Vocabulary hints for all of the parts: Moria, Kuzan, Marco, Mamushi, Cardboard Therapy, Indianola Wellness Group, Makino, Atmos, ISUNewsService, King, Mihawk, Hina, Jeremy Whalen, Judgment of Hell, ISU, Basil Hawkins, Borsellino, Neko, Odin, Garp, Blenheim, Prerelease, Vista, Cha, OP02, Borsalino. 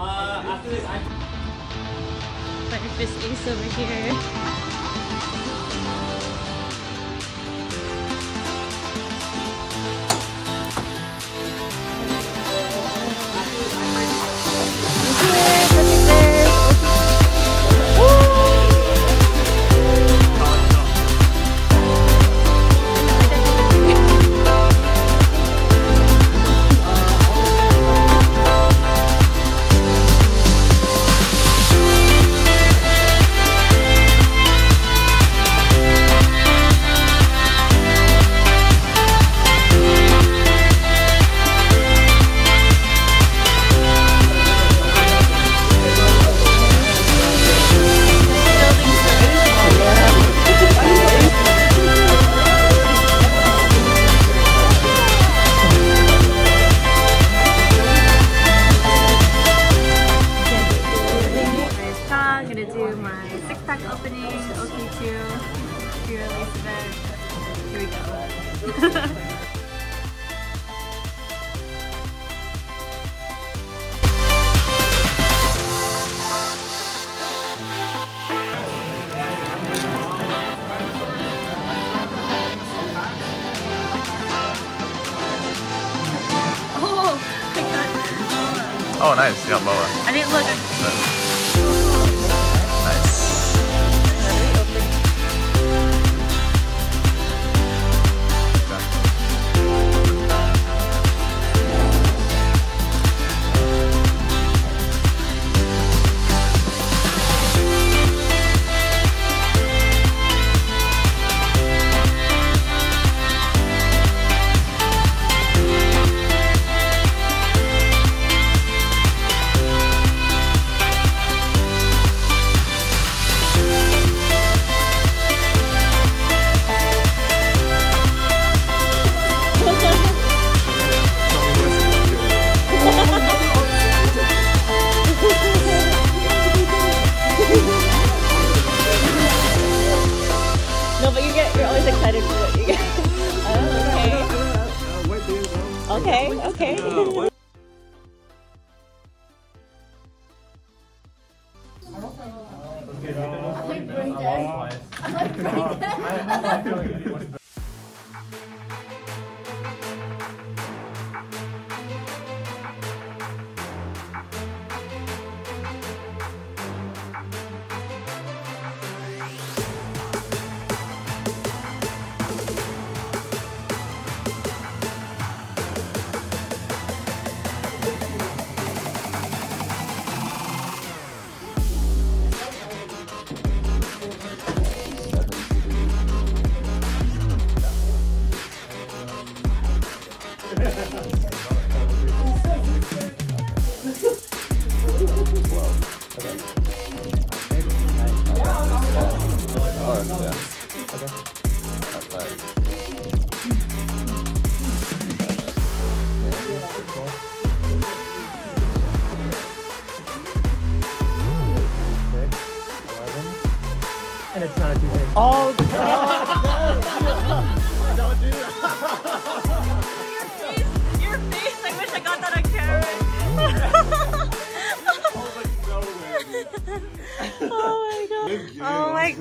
After this, I... Butterfist Ace over here. Oh, nice. Yeah, Loa. I didn't look. Nice.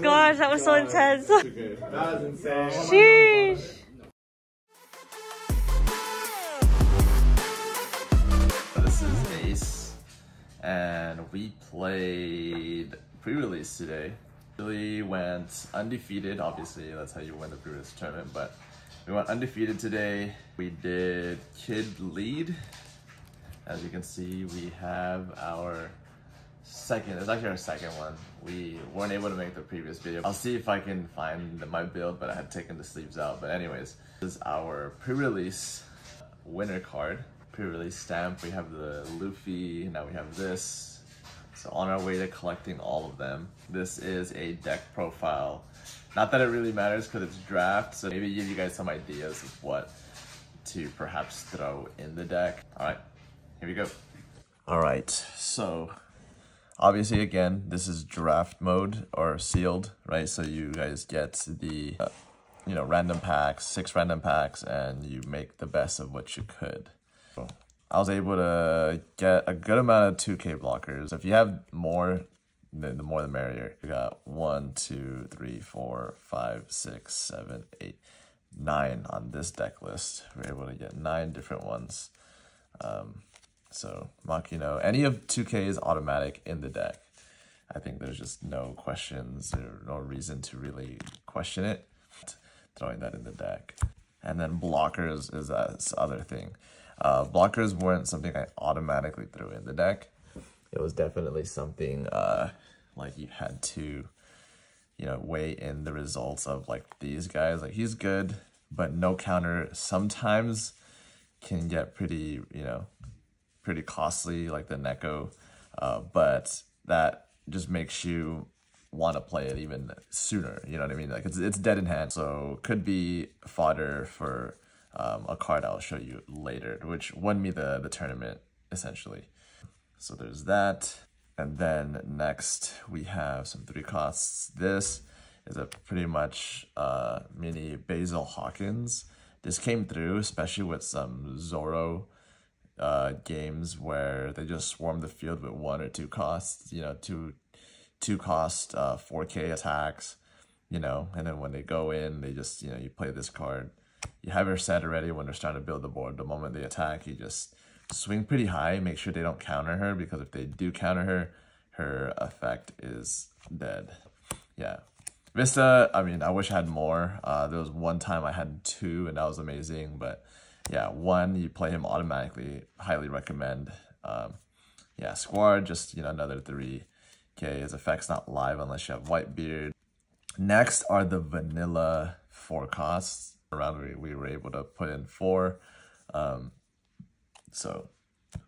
Gosh, that was so intense. Okay. That was insane. Sheesh. This is Ace, and we played pre-release today. We went undefeated, obviously, that's how you win the pre-release tournament, but we went undefeated today. We did Kid Lead. As you can see, we have our second, it's actually our second one. We weren't able to make the previous video. I'll see if I can find my build, but I had taken the sleeves out. But anyways, this is our pre-release winner card, pre-release stamp. We have the Luffy, now we have this. So on our way to collecting all of them. This is a deck profile. Not that it really matters because it's draft, so maybe give you guys some ideas of what to perhaps throw in the deck. All right, here we go. All right, so obviously, again, this is draft mode or sealed, right? So you guys get the, you know, random packs, 6 random packs, and you make the best of what you could. So I was able to get a good amount of 2K blockers. If you have more, the more the merrier. We got 1, 2, 3, 4, 5, 6, 7, 8, 9 on this deck list. We were able to get 9 different ones. So Makino, any of 2K is automatic in the deck. I think there's just no questions or no reason to really question it. Throwing that in the deck. And then blockers is that other thing. Blockers weren't something I automatically threw in the deck. It was definitely something like you had to, you know, weigh in the results of like these guys. Like he's good, but no counter sometimes can get pretty, you know, pretty costly, like the Neko. But that just makes you want to play it even sooner. You know what I mean? Like it's dead in hand, so could be fodder for a card I'll show you later, which won me the tournament essentially. So there's that. And then next we have some 3 costs. This is a pretty much mini Basil Hawkins. This came through, especially with some Zoro games where they just swarm the field with 1 or 2 costs, you know, two cost 4K attacks, you know, and then when they go in, they just, you know, you play this card. You have your set already when they're starting to build the board. The moment they attack, you just swing pretty high. Make sure they don't counter her, because if they do counter her, her effect is dead. Yeah. Vista, I mean, I wish I had more. There was one time I had 2, and that was amazing. But yeah, 1, you play him automatically. Highly recommend. Yeah, Squad, just, you know, another 3K. His effect's not live unless you have Whitebeard. Next are the vanilla 4 costs. Around we were able to put in 4, so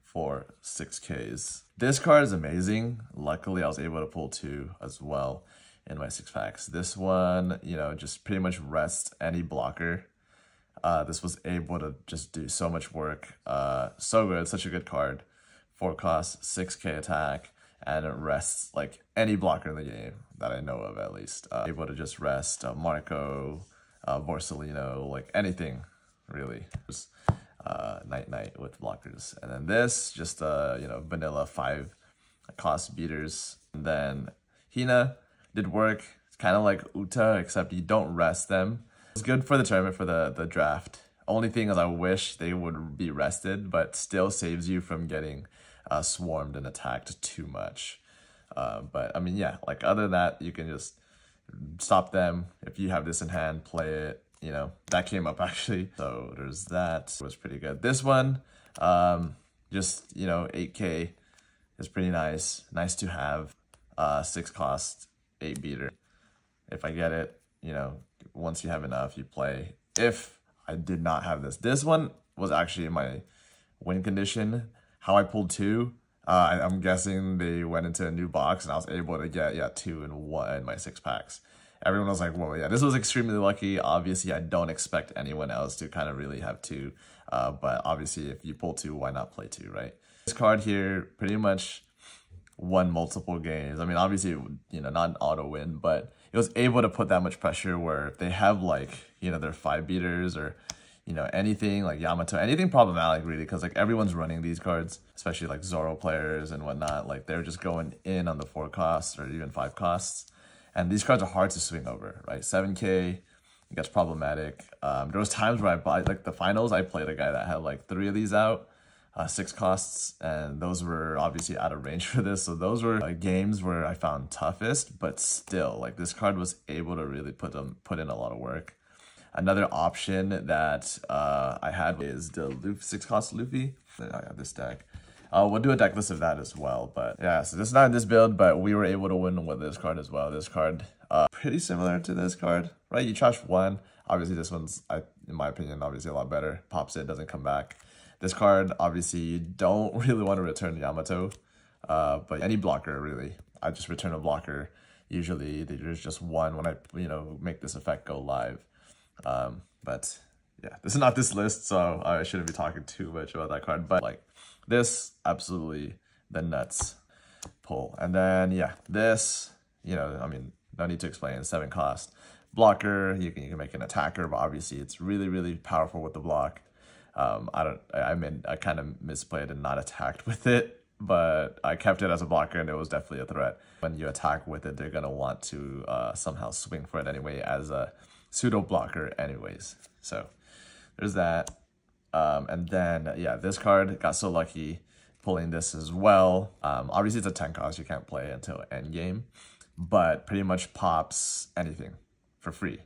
4 6Ks. This card is amazing. Luckily I was able to pull 2 as well in my 6 packs. This one, you know, just pretty much rests any blocker. This was able to just do so much work. So good, such a good card. 4 cost, 6K attack, and it rests like any blocker in the game that I know of, at least. Able to just rest Marco, Borsellino, like anything really. Just night with blockers. And then this, just you know, vanilla 5 cost beaters. And then Hina did work. It's kind of like Uta, except you don't rest them. It's good for the tournament, for the draft. Only thing is I wish they would be rested, but still saves you from getting swarmed and attacked too much. But I mean, yeah, like other than that, you can just stop them. If you have this in hand, play it. You know, that came up actually. So there's that. It was pretty good. This one, just, you know, 8K is pretty nice. Nice to have. 6 cost, 8 beater. If I get it, you know, once you have enough, you play. If I did not have this, this one was actually in my win condition. How I pulled 2. I'm guessing they went into a new box and I was able to get, yeah, 2 and 1 in my 6 packs. Everyone was like, whoa, yeah, this was extremely lucky. Obviously, I don't expect anyone else to kind of really have 2. But obviously, if you pull 2, why not play 2, right? This card here pretty much won multiple games. I mean, obviously, you know, not an auto win, but it was able to put that much pressure where they have, like, you know, their 5 beaters or, you know, anything like Yamato, anything problematic really, because like everyone's running these cards, especially like Zoro players and whatnot. Like they're just going in on the 4 costs or even 5 costs. And these cards are hard to swing over, right? 7K, it gets problematic. There was times where I bought, like the finals, I played a guy that had like 3 of these out, 6 costs. And those were obviously out of range for this. So those were games where I found toughest, but still like this card was able to really put in a lot of work. Another option that I had is the 6 cost Luffy. I got this deck. We'll do a deck list of that as well. But yeah, so this is not in this build, but we were able to win with this card as well. This card, pretty similar to this card, right? You trash 1. Obviously, this one's, in my opinion, obviously a lot better. Pops it, doesn't come back. This card, obviously, you don't really want to return Yamato, but any blocker, really. I just return a blocker. Usually, there's just 1 when I, you know, make this effect go live. But yeah, this is not this list, so I shouldn't be talking too much about that card, but like this, absolutely the nuts pull. And then yeah, this, you know, I mean, no need to explain. 7 cost blocker. You can make an attacker, but obviously it's really, really powerful with the block. I kind of misplayed and not attacked with it, but I kept it as a blocker and it was definitely a threat. When you attack with it, they're gonna want to somehow swing for it anyway as a pseudo blocker anyways. So there's that. And then yeah, this card got so lucky pulling this as well. Obviously it's a 10 cost, you can't play until end game, but pretty much pops anything for free,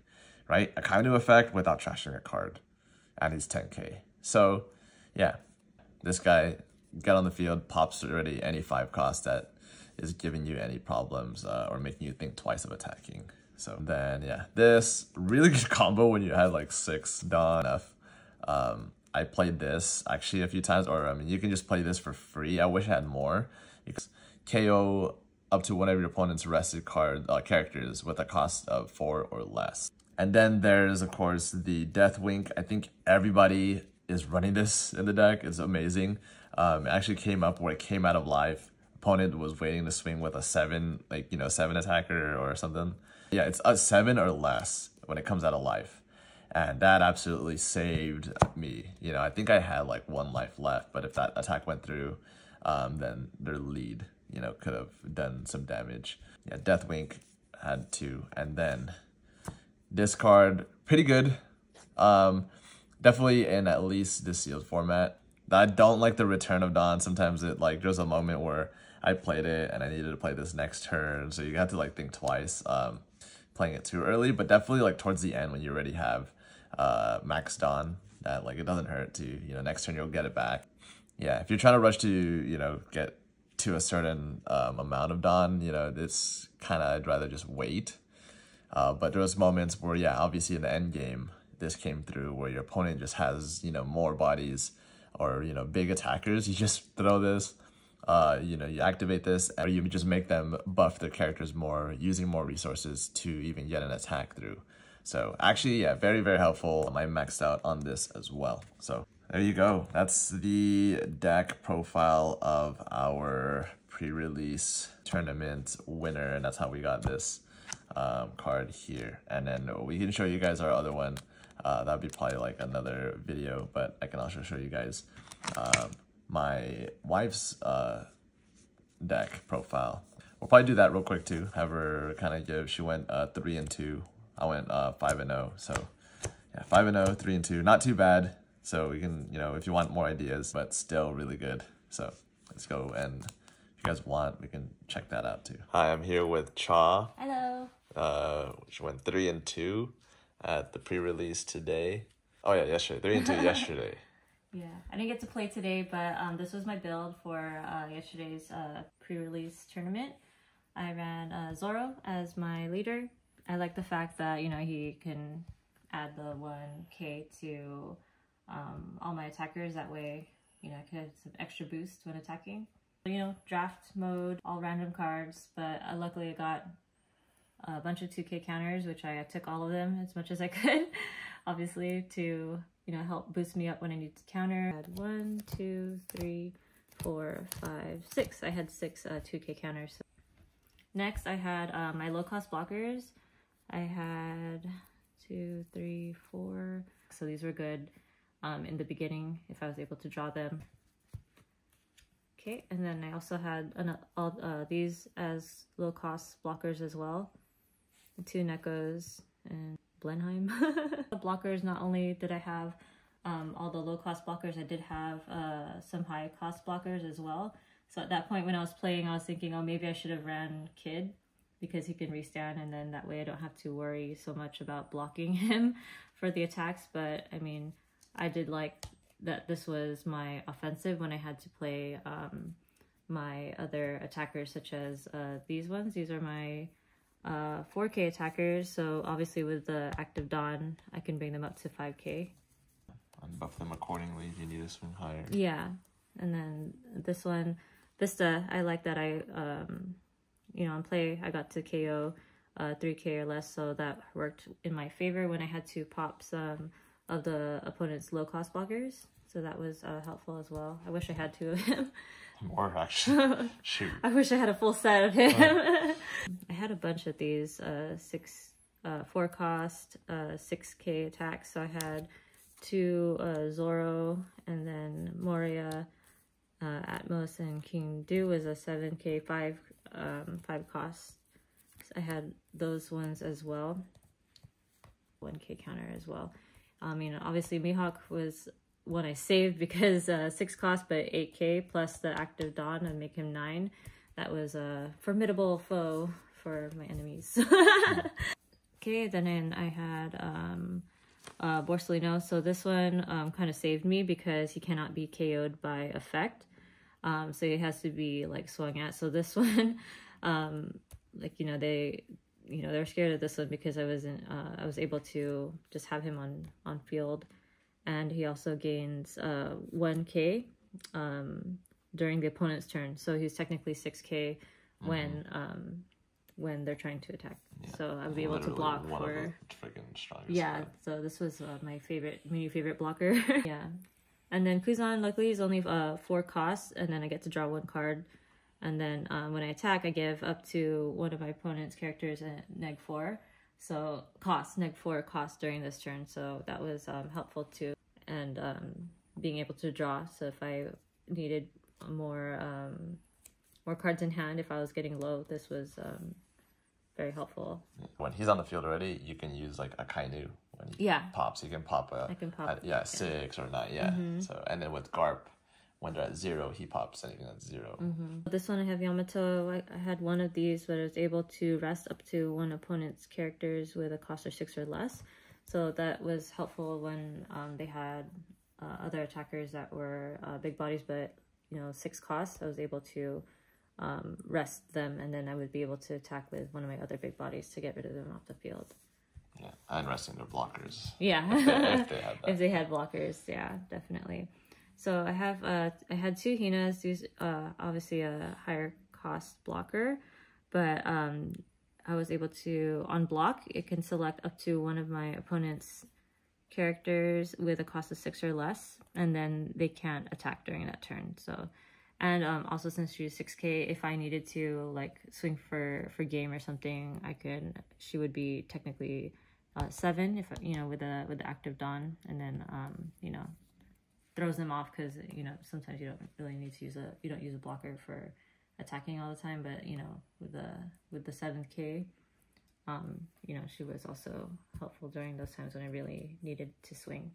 right? A kind of effect without trashing a card, and he's 10k. So yeah, this guy got on the field, pops already any 5 cost that is giving you any problems or making you think twice of attacking. So then yeah, this really good combo when you had like 6 Dawn F. I played this actually a few times, or I mean, you can just play this for free. I wish I had more. You can KO up to one of your opponent's rested card characters with a cost of 4 or less. And then there's, of course, the Death Wink. I think everybody is running this in the deck. It's amazing. It actually came up where it came out of life. Opponent was waiting to swing with a 7, like, you know, 7 attacker or something. Yeah, it's a 7 or less when it comes out of life. And that absolutely saved me. You know, I think I had like 1 life left, but if that attack went through, then their lead, you know, could have done some damage. Yeah, Death Wink had 2. And then this card, pretty good. Definitely in at least the sealed format. I don't like the Return of Dawn. Sometimes it like, there's a moment where I played it and I needed to play this next turn. So you have to like think twice playing it too early, but definitely like towards the end when you already have max Dawn, that like it doesn't hurt to, you know, next turn you'll get it back. Yeah, if you're trying to rush to, you know, get to a certain amount of Dawn, you know, it's kind of, I'd rather just wait. But there was moments where, yeah, obviously in the end game, this came through where your opponent just has, you know, more bodies or, you know, big attackers. You just throw this, you know, you activate this, and you just make them buff their characters more, using more resources to even get an attack through. So actually, yeah, very, very helpful. I maxed out on this as well. So there you go. That's the deck profile of our pre-release tournament winner, and that's how we got this card here. And then we can show you guys our other one. That'd be probably like another video, but I can also show you guys my wife's deck profile. We'll probably do that real quick too. Have her kind of give. She went 3-2. I went 5-0. So yeah, 5-0, 3-2. Not too bad. So we can, you know, if you want more ideas, but still really good. So let's go, and if you guys want, we can check that out too. Hi, I'm here with Cha. Hello. She went 3-2. At the pre-release today. Oh yeah, yesterday. 3-2 yesterday. Yeah, I didn't get to play today, but this was my build for yesterday's pre-release tournament. I ran Zoro as my leader. I like the fact that, you know, he can add the 1k to all my attackers. That way, you know, I could have some extra boost when attacking. You know, draft mode, all random cards, but luckily I got a bunch of 2k counters, which I took all of them as much as I could, obviously, to, you know, help boost me up when I need to counter. I had 1, 2, 3, 4, 5, 6. I had 6 2k counters. So next, I had my low-cost blockers. I had 2, 3, 4. So these were good in the beginning if I was able to draw them. Okay, and then I also had all these as low-cost blockers as well. 2 Nekos and Blenheim. The blockers, not only did I have all the low-cost blockers, I did have some high-cost blockers as well. So at that point when I was playing, I was thinking, oh, maybe I should have ran Kid, because he can restand, and then that way I don't have to worry so much about blocking him for the attacks. But I mean, I did like that this was my offensive when I had to play my other attackers, such as these ones. These are my 4k attackers, so obviously with the active Dawn, I can bring them up to 5k. And buff them accordingly if you need to swing higher. Yeah, and then this one, Vista, I like that I, you know, on play, I got to KO 3k or less, so that worked in my favor when I had to pop some of the opponent's low-cost blockers. So that was helpful as well. I wish I had 2 of him. More, actually. Shoot. I wish I had a full set of him. Oh. I had a bunch of these 4 cost, 6k attacks. So I had to Zoro, and then Moria, Atmos, and King Do was a 7k 5 cost. I had those ones as well, 1k counter as well. I mean, obviously Mihawk was one I saved because 6 cost, but 8k plus the active Dawn would make him 9. That was a formidable foe for my enemies. Okay, then I had Borsalino. So this one kind of saved me because he cannot be KO'd by effect. So he has to be like swung at. So this one, like, you know, they're scared of this one because I wasn't, I was able to just have him on field. And he also gains 1k during the opponent's turn. So he's technically 6k when they're trying to attack. Yeah. So I'll be able to block for freaking strongest. Yeah, side. So this was my mini favorite blocker. Yeah. And then Kuzan, luckily, is only 4 costs, and then I get to draw 1 card. And then when I attack, I give up to one of my opponent's characters at -4. So neg 4 cost during this turn. So that was helpful too. And being able to draw. So if I needed more cards in hand, if I was getting low, this was very helpful. When he's on the field already, you can use like a Kainu. When he pops, you can pop a, yeah, 6 or 9, yeah. Mm-hmm. So, and then with Garp, when they're at 0, he pops anything at 0. Mm-hmm. This one I have Yamato. I had one of these, but I was able to rest up to one opponent's characters with a cost of 6 or less. So that was helpful when they had other attackers that were big bodies, but, you know, 6 costs. I was able to rest them, and then I would be able to attack with one of my other big bodies to get rid of them off the field. Yeah, and resting their blockers. Yeah, if they had that. If they had blockers, yeah, definitely. So I have I had 2 Hinas. These obviously a higher cost blocker, but I was able to on block. It can select up to one of my opponent's characters with a cost of 6 or less, and then they can't attack during that turn. So, and also since she was 6k, if I needed to like swing for game or something, I could. She would be technically 7 if, you know, with the active Dawn, and then you know, throws them off because, you know, sometimes you don't really need to use a blocker for attacking all the time, but, you know, with the 7k, you know, she was also helpful during those times when I really needed to swing.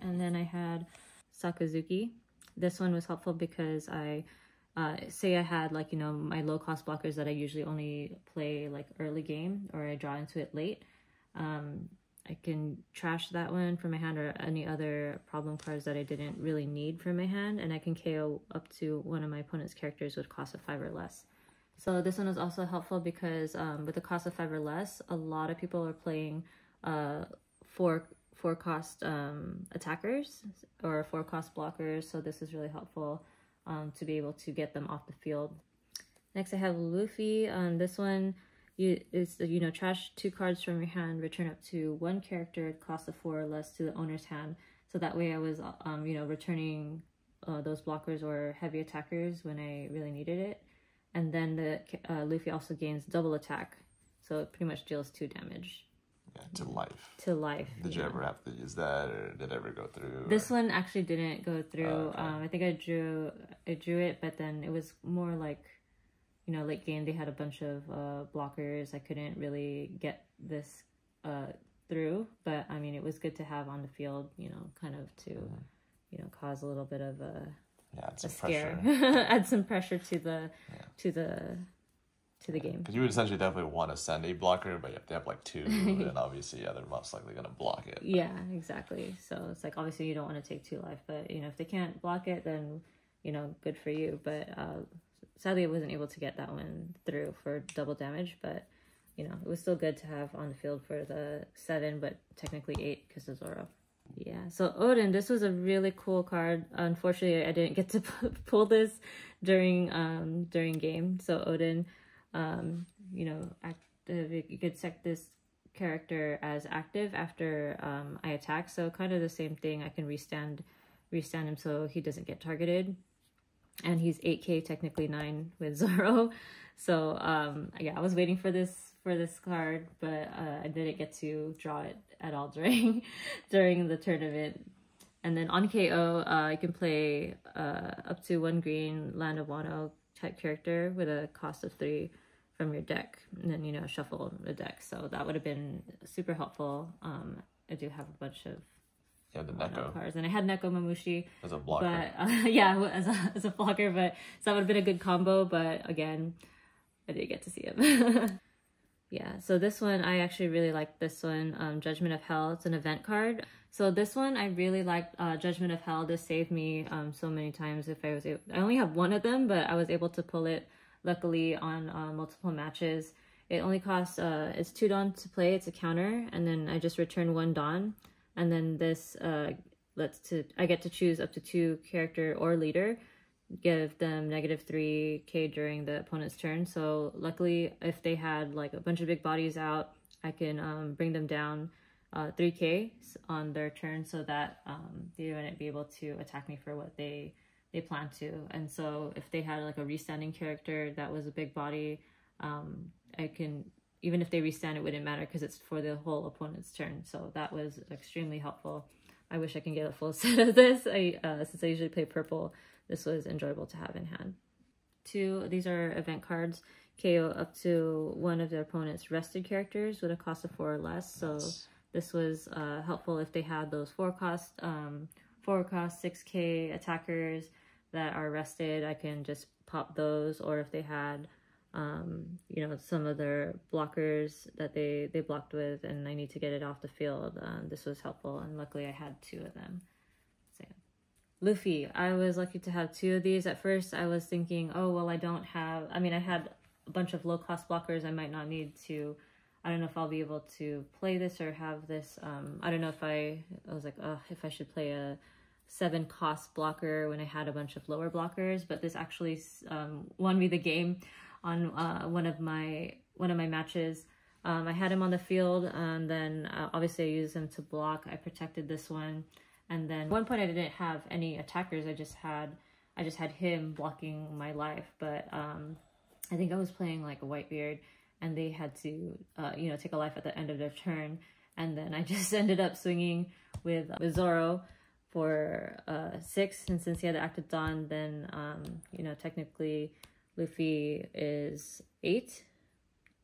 And then I had Sakazuki. This one was helpful because I say I had, like, you know, my low cost blockers that I usually only play like early game, or I draw into it late. I can trash that one from my hand, or any other problem cards that I didn't really need from my hand, and I can KO up to one of my opponent's characters with cost of 5 or less. So this one was also helpful because with the cost of 5 or less, a lot of people are playing 4 cost attackers or 4 cost blockers, so this is really helpful to be able to get them off the field. Next I have Luffy. This one is, you know, trash 2 cards from your hand, return up to 1 character, cost of 4 or less, to the owner's hand. So that way I was, you know, returning those blockers or heavy attackers when I really needed it. And then the Luffy also gains double attack, so it pretty much deals 2 damage. Yeah, to life. To life. Did you ever have to use that, or did it ever go through? This one actually didn't go through. Okay. I think I drew it, but then it was more like, you know, late game, they had a bunch of blockers. I couldn't really get this through, but I mean, it was good to have on the field, you know, kind of to, you know, cause a little bit of a, yeah, add some scare, add some pressure to the, yeah, to the game. Because you would essentially definitely want to send a blocker, but you have to have like 2, and obviously, yeah, they're most likely going to block it. But... yeah, exactly. So it's like, obviously, you don't want to take 2 life, but, you know, if they can't block it, then, you know, good for you, but... sadly, I wasn't able to get that one through for double damage, but, you know, it was still good to have on the field for the 7, but technically 8 because of Zoro. Yeah, so Odin, this was a really cool card. Unfortunately, I didn't get to pull this during game. So Odin, you know, active, you could set this character as active after I attack. So kind of the same thing. I can restand him so he doesn't get targeted. And he's 8k, technically 9 with Zoro. So yeah, I was waiting for this card, but I didn't get to draw it at all during the tournament. And then on KO, you can play up to 1 green Land of Wano type character with a cost of 3 from your deck. And then, you know, shuffle the deck. So that would have been super helpful. I do have a bunch of the Neko cards. And I had Neko Mamushi. As a blocker. But, yeah, as a blocker. But, so that would have been a good combo. But again, I did get to see him. Yeah, so this one, I actually really like this one, Judgment of Hell. It's an event card. So this one, I really liked Judgment of Hell. This saved me so many times if I was able... I only have one of them, but I was able to pull it, luckily, on multiple matches. It only costs... it's 2 Dawn to play. It's a counter, and then I just return 1 Dawn. And then this I get to choose up to 2 character or leader. Give them -3K during the opponent's turn. So luckily, if they had like a bunch of big bodies out, I can bring them down 3K on their turn, so that they wouldn't be able to attack me for what they plan to. And so if they had like a restanding character that was a big body, I can, even if they restand, it wouldn't matter because it's for the whole opponent's turn. So that was extremely helpful. I wish I can get a full set of this. Since I usually play purple, this was enjoyable to have in hand. 2, these are event cards. KO up to 1 of their opponent's rested characters with a cost of 4 or less. So this was helpful if they had those 4 cost 6K attackers that are rested. I can just pop those, or if they had you know, some of their blockers that they blocked with and I need to get it off the field. This was helpful, and luckily I had 2 of them. So, yeah. Luffy, I was lucky to have 2 of these. At first I was thinking, oh, well, I don't have, I mean, I had a bunch of low-cost blockers. I might not need to, I don't know if I'll be able to play this or have this. I don't know if I was like, oh, if I should play a 7-cost blocker when I had a bunch of lower blockers, but this actually won me the game. On one of my matches, I had him on the field, and then obviously I used him to block. I protected this one, and then at one point I didn't have any attackers. I just had him blocking my life. But I think I was playing like a Whitebeard, and they had to you know, take a life at the end of their turn, and then I just ended up swinging with Zoro for 6. And since he had active Dawn, then you know, technically Luffy is 8,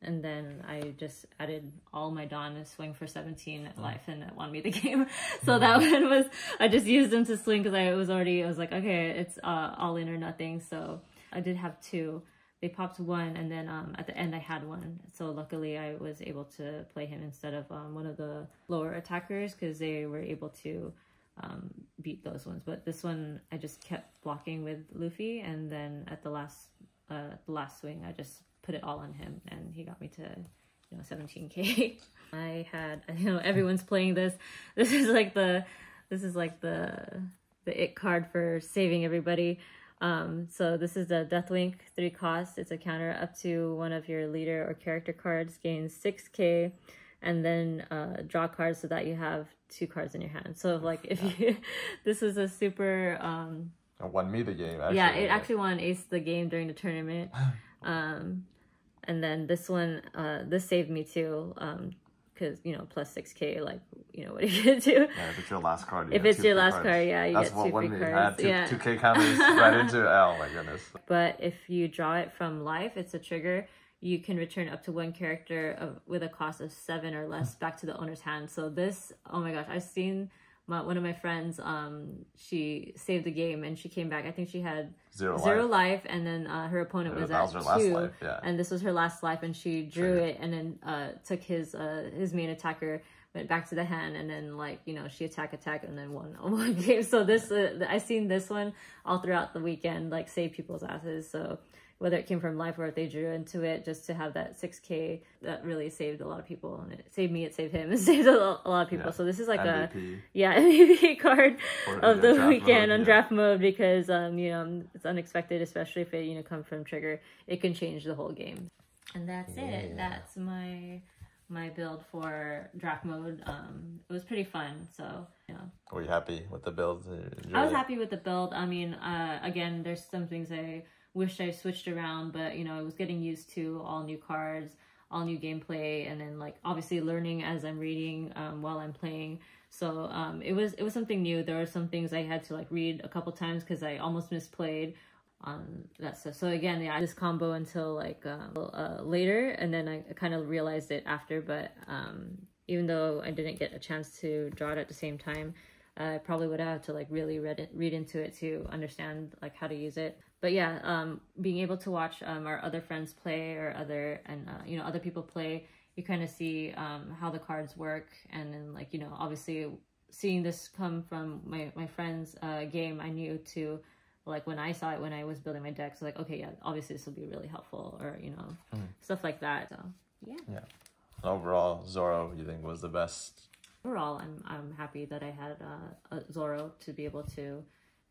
and then I just added all my Dawn and swing for 17 at life, and it won me the game. So that one was, I just used him to swing because I was like, okay, it's all in or nothing. So I did have 2. They popped 1, and then at the end I had 1. So luckily I was able to play him instead of one of the lower attackers, because they were able to beat those ones. But this one I just kept blocking with Luffy, and then at the last swing I just put it all on him, and he got me to, you know, 17K. I had, you know, everyone's playing this. This is like the it card for saving everybody. So this is the Death Wink, 3 costs. It's a counter. Up to 1 of your leader or character cards gains 6K, and then draw cards, so that you have 2 cards in your hand. So like if you, this was a super. It won me the game. Actually. Yeah, it actually won Ace the game during the tournament. And then this one, this saved me too, because, you know, plus 6K, like, you know, what are you going to do? Yeah, if it's your last card, if it's your last card, yeah, you get 2 free cards. That's what 2K counters right into, oh my goodness. But if you draw it from life, it's a trigger. You can return up to 1 character with a cost of 7 or less back to the owner's hand. So this, oh my gosh, I've seen... One of my friends, she saved the game, and she came back. I think she had zero life, and then her opponent was at 2, life, yeah. And this was her last life, and she drew it, and then took his main attacker, went back to the hand, and then, like, you know, she attacked, and then won one game. So this, I've seen this one all throughout the weekend, like, save people's asses. So whether it came from life or if they drew into it, just to have that 6K, that really saved a lot of people. And it saved me, it saved him, it saved a lot of people. Yeah. So this is like MVP. MVP card of the weekend on draft mode, because, you know, it's unexpected, especially if it, you know, come from trigger. It can change the whole game. And that's it. That's my build for draft mode. It was pretty fun, so, you know. Were you happy with the build? I was happy with the build. I mean, again, there's some things I wish I switched around, but, you know, I was getting used to all new cards, all new gameplay, and then like obviously learning as I'm reading while I'm playing. So it was something new. There were some things I had to like read a couple times because I almost misplayed on that stuff. So again, yeah, this combo until like later, and then I kind of realized it after. But even though I didn't get a chance to draw it at the same time, I probably would have to like really read into it to understand like how to use it. But yeah, being able to watch our other friends play or other people play, you kind of see how the cards work, and then like, you know, obviously seeing this come from my friend's game, I knew to like when I saw it when I was building my deck, so like, okay, yeah, obviously this will be really helpful, or you know, stuff like that. So yeah. Overall, Zoro, you think was the best? Overall, I'm happy that I had Zoro to be able to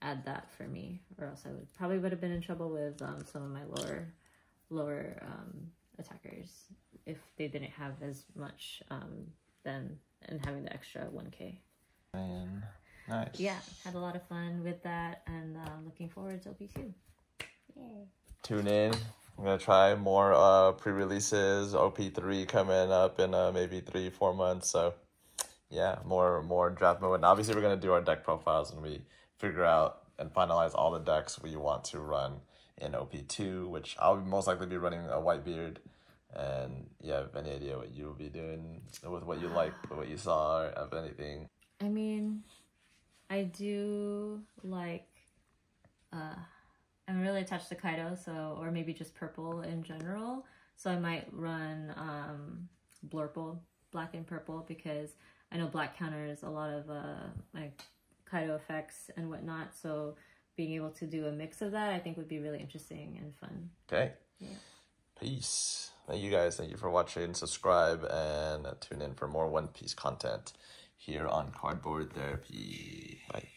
add that for me, or else I would have been in trouble with some of my lower attackers if they didn't have as much then, and having the extra 1K. And nice. Yeah, had a lot of fun with that, and looking forward to OP2. Yay. Tune in. I'm going to try more pre-releases. OP3 coming up in maybe 3-4 months, so yeah, more draft mode. And obviously we're going to do our deck profiles and we figure out and finalize all the decks we want to run in OP2, which I'll most likely be running a Whitebeard. And yeah, have any idea what you'll be doing with what you like, what you saw, or of anything? I mean, I do like, I'm really attached to Kaido, so, or maybe just purple in general. So I might run Blurple, black and purple, because I know black counters a lot of like Kaido effects and whatnot, so being able to do a mix of that I think would be really interesting and fun. Okay. Yeah. Peace. Thank you guys. Thank you for watching. Subscribe and tune in for more One Piece content here on Cardboard Therapy. Bye.